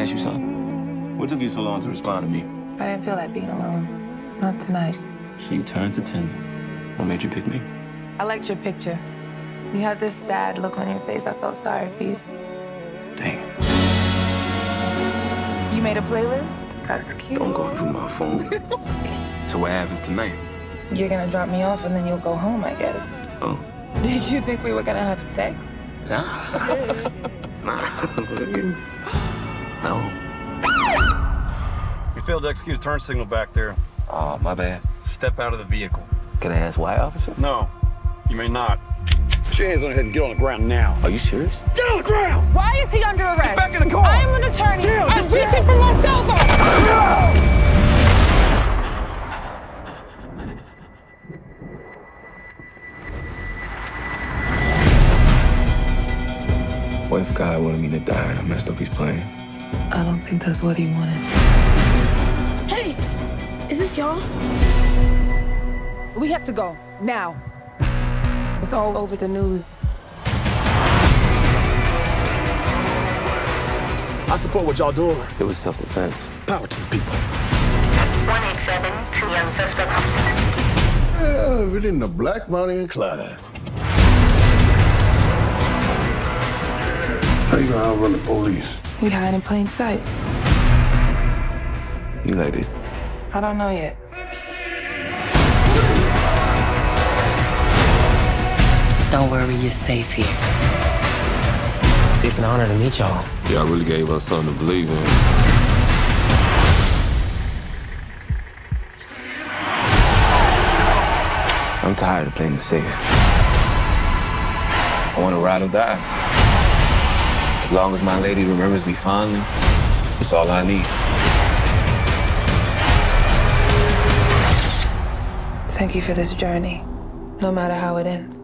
I ask you something? What took you so long to respond to me? I didn't feel like being alone. Not tonight. So you turned to Tinder. What made you pick me? I liked your picture. You had this sad look on your face. I felt sorry for you. Dang. You made a playlist? That's cute. Don't go through my phone. So what happens tonight? You're gonna drop me off and then you'll go home, I guess. Oh. Did you think we were gonna have sex? Nah. No. You failed to execute a turn signal back there. Oh, my bad. Step out of the vehicle. Can I ask why, officer? No, you may not. Put your hands on your head and get on the ground now. Are you serious? Get on the ground! Why is he under arrest? He's back in the car! I am an attorney. Deal, I'm reaching for my cell phone! No! What if God wanted me to die and I messed up his plan? I don't think that's what he wanted. Hey! Is this y'all? We have to go. Now. It's all over the news. I support what y'all doing. It was self-defense. Power to the people. 187, two young suspects. Yeah, we in the Black Mountain and Clyde. How you gonna outrun the police? We hide in plain sight. You like this? I don't know yet. Don't worry, you're safe here. It's an honor to meet y'all. Y'all really gave us something to believe in. I'm tired of playing it safe. I want to ride or die. As long as my lady remembers me fondly, that's all I need. Thank you for this journey, no matter how it ends.